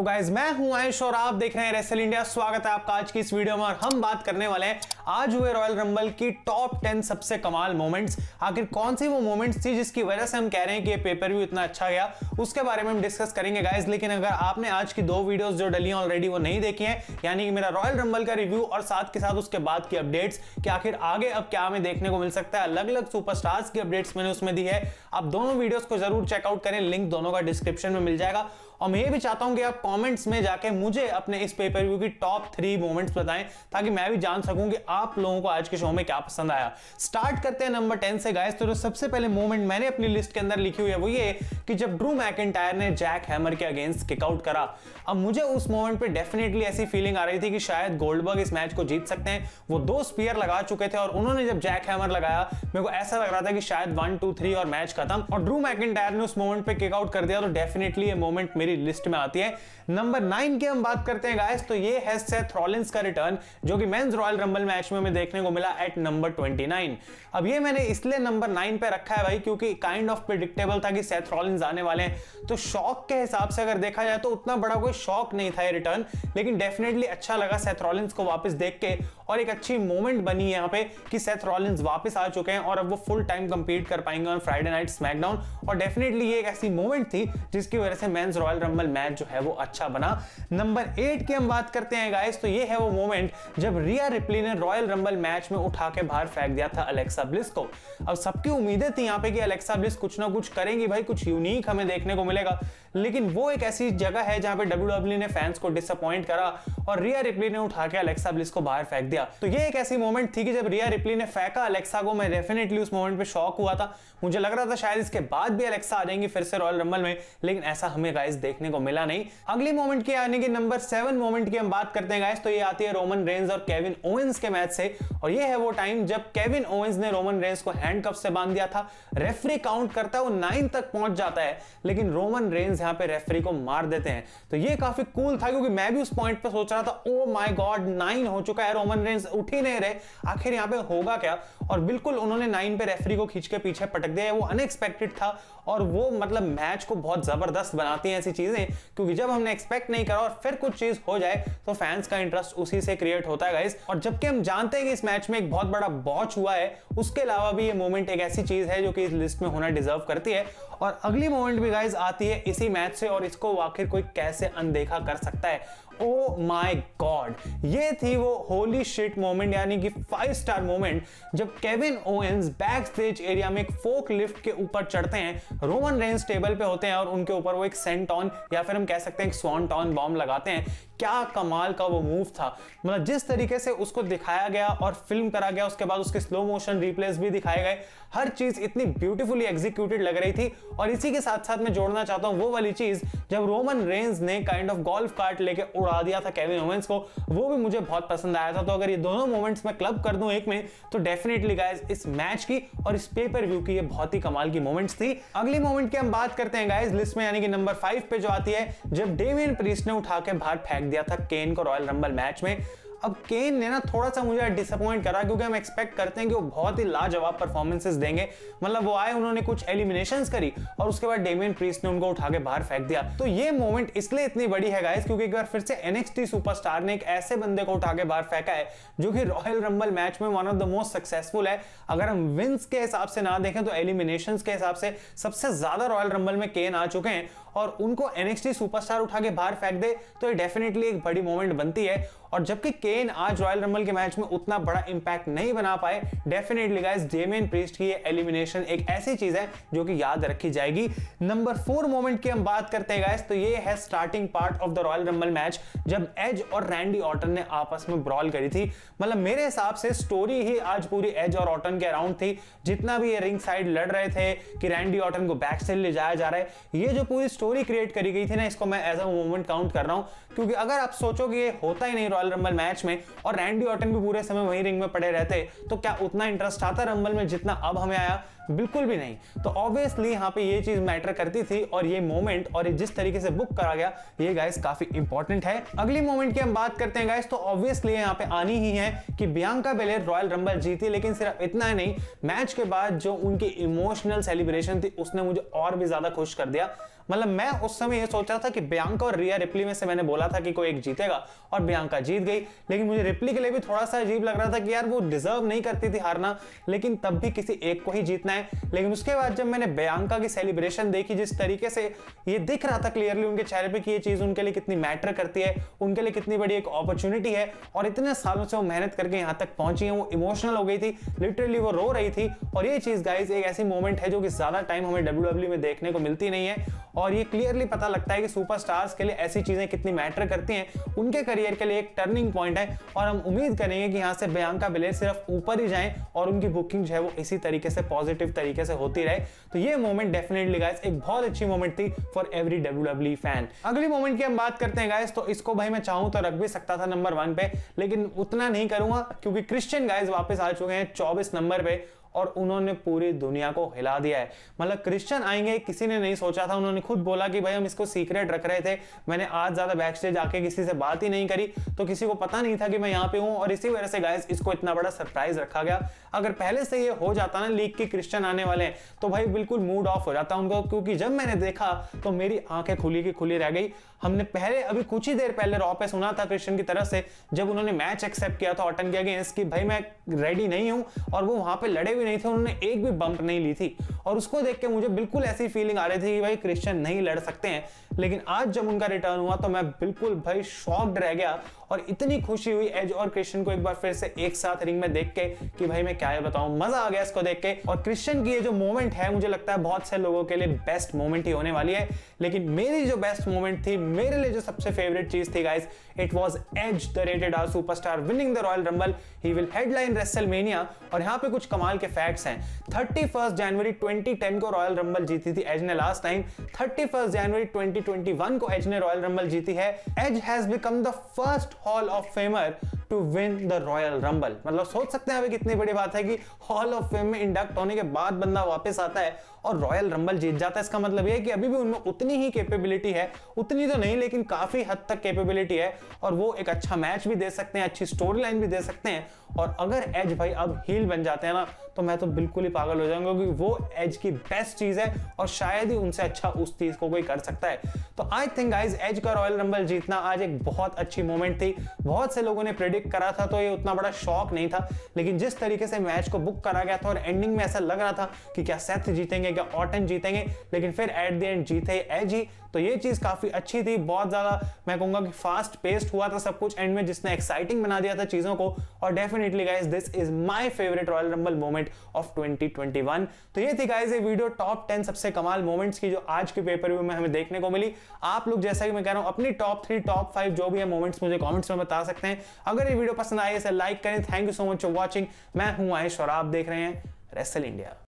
तो गाइज मैं हूं अंश और आप देख रहे हैं रेसल इंडिया। स्वागत है आपका आज की इस वीडियो में और हम बात करने वाले हैं आज हुए रॉयल रंबल की टॉप 10 सबसे कमाल मोमेंट्स। आखिर कौन सी वो मोमेंट्स थी जिसकी वजह से हम कह रहे हैं कि ये पेपर व्यू इतना अच्छा गया, उसके बारे में हम डिस्कस करेंगे गाइज। लेकिन अगर आपने आज की दो वीडियोस जो डली हैं ऑलरेडी वो नहीं देखी हैं, यानी कि मेरा रॉयल रंबल का रिव्यू और साथ के साथ उसके बाद की अपडेट्स कि आखिर आगे अब क्या हमें देखने को मिल सकता है, अलग अलग सुपरस्टार्स की अपडेट्स मैंने उसमें दी है, आप दोनों वीडियोस को जरूर चेकआउट करें। लिंक दोनों का डिस्क्रिप्शन में मिल जाएगा। और मैं ये भी चाहता हूं कि आप कमेंट्स में जाके मुझे अपने इस पेपर व्यू की टॉप 3 मोमेंट्स बताएं ताकि मैं भी जान सकूं कि आप लोगों को आज के शो में क्या पसंद आया। स्टार्ट करते हैं नंबर 10 से गाइस। तो सबसे पहले मोमेंट मैंने अपनी लिस्ट के अंदर लिखी हुई है वो ये कि जब ड्रू मैकिंटायर ने जैक हैमर के अगेंस्ट किकआउट करा। अब मुझे उस मोमेंट पे डेफिनेटली ऐसी फीलिंग आ रही थी कि शायद गोल्डबर्ग इस मैच को जीत सकते हैं। वो 2 स्पीयर लगा चुके थे और उन्होंने जब जैक हैमर लगाया मेरे को ऐसा लग रहा था कि शायद 1 2 3 और मैच खत्म, और ड्रू मैकिंटायर ने उस मोमेंट पे किकआउट कर दिया। तो डेफिनेटली ये मोमेंट मेरी लिस्ट में आती है। नंबर 9 की हम बात करते हैं गाइस, तो ये है सेथ रॉलिन्स का रिटर्न जो कि मेंस रॉयल रंबल मैच में हमें देखने को मिला एट नंबर 29। अब ये मैंने इसलिए नंबर 9 पे रखा है भाई क्योंकि काइंड ऑफ प्रेडिक्टेबल था कि सेथ रॉलिन्स आने वाले हैं। तो शॉक के हिसाब से अगर देखा जाए तो उतना बड़ा कोई शॉक नहीं था ये रिटर्न, लेकिन डेफिनेटली अच्छा लगा सेथ रॉलिन्स को वापस देख के और एक अच्छी मोमेंट बनी है यहाँ पे कि सेथ रॉलिन्स वापस आ चुके हैं और अब वो फुल टाइम कंपीट कर पाएंगे ऑन फ्राइडे नाइट स्मैकडाउन। और डेफिनेटली ये एक ऐसी मोमेंट थी जिसकी वजह से मेंस रॉयल रंबल मैच जो है वो अच्छा बना। नंबर 8 की हम बात करते हैं गाइस, तो ये है वो मोमेंट जब रिया रिप्ली ने रॉयल रंबल मैच में उठा के बाहर फेंक दिया था अलेक्सा ब्लिस को। अब सबकी उम्मीदें थी यहाँ पे कि अलेक्सा ब्लिस कुछ ना कुछ करेंगी भाई, कुछ यूनिक हमें देखने को मिलेगा, लेकिन वो एक ऐसी जगह है जहां पे WWE ने फैंस को डिसअपॉइंट करा और रिया रिप्ली ने उठा के अलेक्सा ब्लिस को बाहर फेंक दिया। तो ये एक ऐसी मोमेंट थी कि जब रिया रिप्ली ने फेंका अलेक्सा को, मैं डेफिनेटली उस मोमेंट पे शॉक हुआ था। मुझे लग रहा था शायद इसके बाद भी अलेक्सा आ जाएंगी फिर से रॉयल रंबल में, लेकिन ऐसा हमें गाइस देखने को मिला नहीं। अगली मोमेंट की यानी कि नंबर 7 मोमेंट की हम बात करते हैं गाइस, तो ये आती है रोमन रेंस और केविन ओवेंस के मैच से। और ये है वो टाइम जब केविन ओवेंस ने रोमन रेंस को हैंडकफ से बांध दिया था। रेफरी काउंट करता है, वो 9 तक पहुंच जाता है, लेकिन रोमन रेंस यहाँ पे रेफरी को मार देते हैं। तो ये काफी कूल था क्योंकि मैं भी उस पॉइंट पे सोच रहा था ओ माय गॉड 9 हो चुका है, रोमन रेंस उठ ही नहीं रहे, आखिर यहाँ पे होगा क्या। और बिल्कुल उन्होंने 9 पे रेफरी को खींच के पीछे पटक दिया। वो अनएक्सपेक्टेड था और वो मतलब मैच को बहुत जबरदस्त बनाती हैं ऐसी चीजें, क्योंकि जब हमने एक्सपेक्ट नहीं करा और फिर कुछ चीज हो जाए तो फैंस का इंटरेस्ट उसी से क्रिएट होता है गाइस। और जबकि हम जानते हैं कि इस मैच में एक बहुत बड़ा बॉच हुआ है, उसके अलावा भी ये मोमेंट एक ऐसी चीज है जो कि इस लिस्ट में होना डिजर्व करती है। और अगली मोमेंट भी गाइस आती है इसी मैच से और इसको आखिर कोई कैसे अनदेखा कर सकता है। ओ माय गॉड, ये थी वो होली शिट मोमेंट यानी कि 5 स्टार मोमेंट जब केविन ओवेंस बैकस्टेज एरिया में एक फोर्कलिफ्ट के ऊपर चढ़ते हैं, रोमन रेंस टेबल पे होते हैं और उनके ऊपर वो एक सेंटॉन या फिर हम कह सकते हैं एक स्वानटॉन बॉम्ब लगाते हैं। क्या कमाल का वो मूव था, मतलब जिस तरीके से उसको दिखाया गया और फिल्म करा गया, उसके बाद उसके स्लो मोशन रिप्लेस भी दिखाए गए, हर चीज इतनी ब्यूटीफुली एग्जीक्यूटेड लग रही थी। और इसी के साथ साथ मैं जोड़ना चाहता हूँ वो वाली चीज जब रोमन रेंस ने काइंड ऑफ गोल्फ कार्ट लेके उड़ा दिया था केविन ओवेंस को, वो भी मुझे बहुत पसंद आया था। तो अगर ये दोनों मोमेंट्स मैं क्लब कर दूं एक में तो डेफिनेटली गाइस इस मैच की और इस पेपर व्यू की ये बहुत ही कमाल की मोमेंट्स थी। अगली मोमेंट की हम बात करते हैं गाइस लिस्ट में यानी कि नंबर 5 पे जो आती है जब डेमियन प्रीस्ट ने उठा के बाहर फेंक दिया था केन को रॉयल रंबल मैच में। अब केन ने ना थोड़ा सा मुझे डिसअपॉइंट करा क्योंकि हम एक्सपेक्ट करते हैं कि वो बहुत ही लाजवाब परफॉर्मेंसेस देंगे, मतलब वो आए उन्होंने कुछ एलिमिनेशंस करी और उसके बाद डेमियन प्रीस्ट ने उनको उठा के बाहर फेंक दिया। तो ये मोमेंट इसलिए इतनी बड़ी है गाइस क्योंकि एक बार फिर से NXT सुपरस्टार ने एक ऐसे बंदे को उठा के बाहर फेंका है जो कि रॉयल रंबल मैच में one of the most successful है। अगर हम विंस के हिसाब से ना देखें तो एलिमिनेशन के हिसाब से सबसे ज्यादा रॉयल रंबल में केन आ चुके हैं और उनको NXT सुपरस्टार उठा के बाहर फेंक दे तो ये डेफिनेटली एक बड़ी मोमेंट बनती है। और जबकि केन आज रॉयल रंबल के मैच में उतना बड़ा इंपैक्ट नहीं बना पाए, डेफिनेटली गाइस डेमियन प्रीस्ट की ये एलिमिनेशन एक ऐसी चीज है जो कि याद रखी जाएगी। नंबर 4 मोमेंट की हम बात करते हैं गाइस, तो ये है starting part of the Royal rumble match जब एज और रैंडी ऑर्टन ने आपस में ब्रॉल करी थी। मतलब मेरे हिसाब से स्टोरी ही आज पूरी एज और ऑर्टन के अराउंड थी, जितना भी ये रिंग साइड लड़ रहे थे कि रैंडी ऑर्टन को बैक से ले जाया जा रहा है, ये जो पूरी स्टोरी क्रिएट करी गई थी ना इसको मैं एज अ मोमेंट काउंट कर रहा हूँ। क्योंकि अगर आप सोचोगे ये होता ही नहीं रॉयल रंबल मैच में और रैंडी ऑर्टन भी पूरे समय वही रिंग में पड़े रहते तो क्या उतना इंटरेस्ट आता रंबल में जितना अब हमें आया? बिल्कुल भी नहीं। तो ऑब्वियसली यहाँ पे ये चीज मैटर करती थी और ये मोमेंट और ये जिस तरीके से बुक करा गया ये गाइस काफी इंपॉर्टेंट है। अगली मोमेंट की हम बात करते हैं गाइस, तो ऑब्वियसली यहाँ पे आनी ही है कि बियांका बेलेर रॉयल रंबल जीती। लेकिन सिर्फ इतना ही नहीं, मैच के बाद जो उनकी इमोशनल सेलिब्रेशन थी उसने मुझे और भी ज्यादा खुश कर दिया। मतलब मैं उस समय ये सोच रहा था कि बियांका और रिया रिप्ली में से मैंने बोला था कि कोई एक जीतेगा और बियांका जीत गई, लेकिन मुझे रिप्ली के लिए भी थोड़ा सा अजीब लग रहा था कि यार वो डिजर्व नहीं करती थी हारना, लेकिन तब भी किसी एक को ही जीतना है। लेकिन उसके बाद जब मैंने बियांका की सेलिब्रेशन देखी, जिस तरीके से ये दिख रहा था क्लियरली उनके चेहरे पे कि ये चीज उनके लिए कितनी मैटर करती है, उनके लिए कितनी बड़ी एक अपॉर्चुनिटी है और इतने सालों से वो मेहनत करके यहाँ तक पहुंची है, वो इमोशनल हो गई थी, लिटरली वो रो रही थी। और ये चीज गाइज एक ऐसी मोमेंट है जो कि ज्यादा टाइम हमें WWE में देखने को मिलती नहीं है और ये क्लियरली पता लगता है कि सुपरस्टार्स के लिए ऐसी चीजें कितनी मैटर करती हैं, उनके करियर के लिए एक टर्निंग पॉइंट है। और हम उम्मीद करेंगे कि यहाँ से बियांका बेलेर सिर्फ ऊपर ही जाएं और उनकी बुकिंग जो है वो इसी तरीके से पॉजिटिव तरीके से होती रहे। तो ये मोमेंट डेफिनेटली गाइस एक बहुत अच्छी मोमेंट थी फॉर एवरी WWE फैन। अगली मोमेंट की हम बात करते हैं गाइस, तो इसको भाई मैं चाहूं तो रख भी सकता था नंबर 1 पे, लेकिन उतना नहीं करूंगा क्योंकि क्रिश्चियन गाइस वापस आ चुके हैं 24 नंबर पे और उन्होंने पूरी दुनिया को हिला दिया है। मतलब क्रिश्चियन आएंगे किसी ने नहीं सोचा था, उन्होंने खुद बोला कि भाई हम इसको सीक्रेट रख रहे थे, मैंने आज ज्यादा बैक स्टेज आके किसी से बात ही नहीं करी तो किसी को पता नहीं था कि मैं यहाँ पे हूँ और इसी वजह से गाइस इसको इतना बड़ा सरप्राइज रखा गया। अगर पहले से ये हो जाता ना लीक की क्रिश्चियन आने वाले हैं तो भाई बिल्कुल मूड ऑफ हो जाता उनको, क्योंकि जब मैंने देखा तो मेरी आंखें खुली की खुली रह गई। हमने पहले अभी कुछ ही देर पहले रॉ पे सुना था क्रिश्चियन की तरफ से जब उन्होंने मैच एक्सेप्ट किया था ऑटन के अगेंस्ट कि भाई मैं रेडी नहीं हूँ और वो वहां पे लड़े नहीं थे, उन्होंने एक भी बम्प नहीं ली थी और उसको देख के मुझे बिल्कुल ऐसी फीलिंग आ रही थी कि भाई क्रिश्चियन नहीं लड़ सकते हैं। लेकिन आज जब उनका रिटर्न हुआ तो मैं बिल्कुल भाई शॉक्ड रह गया और इतनी खुशी हुई एज और क्रिश्चियन को एक बार फिर से एक साथ रिंग में देख के कि भाई मैं क्या बताऊं, मजा आ गया इसको देख के। और क्रिश्चियन की ये जो मोमेंट है मुझे लगता है बहुत से लोगों के लिए बेस्ट मोमेंट ही होने वाली है, लेकिन मेरी जो बेस्ट मोमेंट थी, मेरे लिए जो सबसे फेवरेट चीज थी guys, it was Edge the rated R superstar winning the Royal Rumble, he will headline WrestleMania. और यहाँ पे कुछ कमाल के फैक्ट्स हैं। 31 जनवरी 2010 को रॉयल रंबल जीती थी एज ने लास्ट टाइम, 31 जनवरी 2021 को एज ने रॉयल रंबल जीती है। Edge has become the first hall of femur to win the Royal Rumble. मतलब सोच सकते हैं कितनी बड़ी बात है कि हॉल ऑफ फेम में इंडक्ट होने के बाद बंदा वापस आता है और रॉयल रंबल जीत जाता है। इसका मतलब यह है कि अभी भी उनमें उतनी ही कैपेबिलिटी है, उतनी तो नहीं लेकिन काफी हद तक कैपेबिलिटी है और वो एक अच्छा मैच भी दे सकते हैं, अच्छी स्टोरी लाइन भी दे सकते हैं। और अगर एज भाई अब हील बन जाते हैं ना तो मैं तो बिल्कुल ही पागल हो जाऊंगा क्योंकि वो एज की बेस्ट चीज है और शायद ही उनसे अच्छा उस चीज को कोई कर सकता है। तो आई थिंक गाइस एज का रॉयल रंबल जीतना आज एक बहुत अच्छी मोमेंट थी। बहुत से लोगों ने प्रेडिक्ट करा था तो ये उतना बड़ा शॉक नहीं था, लेकिन जिस तरीके से मैच को बुक करा गया था और एंडिंग में ऐसा लग रहा था कि क्या सेथ जीतेंगे क्या ऑटन जीतेंगे, लेकिन फिर एट द एंड जीते एज ही। तो ये चीज काफी अच्छी थी, बहुत ज्यादा मैं कहूंगा कि फास्ट पेस्ड हुआ था सब कुछ एंड में, जिसने एक्साइटिंग बना दिया था चीजों को। और definitely guys this is my favourite Royal Rumble moment of 2021। तो ये थी गाइस ये वीडियो टॉप 10 सबसे कमाल मोमेंट्स की जो आज के पेपर व्यू में हमें देखने को मिली। आप लोग जैसा कि मैं कह रहा हूं अपनी टॉप 3 टॉप 5 जो भी है मोमेंट्स मुझे कमेंट्स में बता सकते हैं। अगर ये वीडियो पसंद आए इसे लाइक करें। Thank you so much for watching. मैं हूं आयुष और आप देख रहे हैं रेसल इंडिया।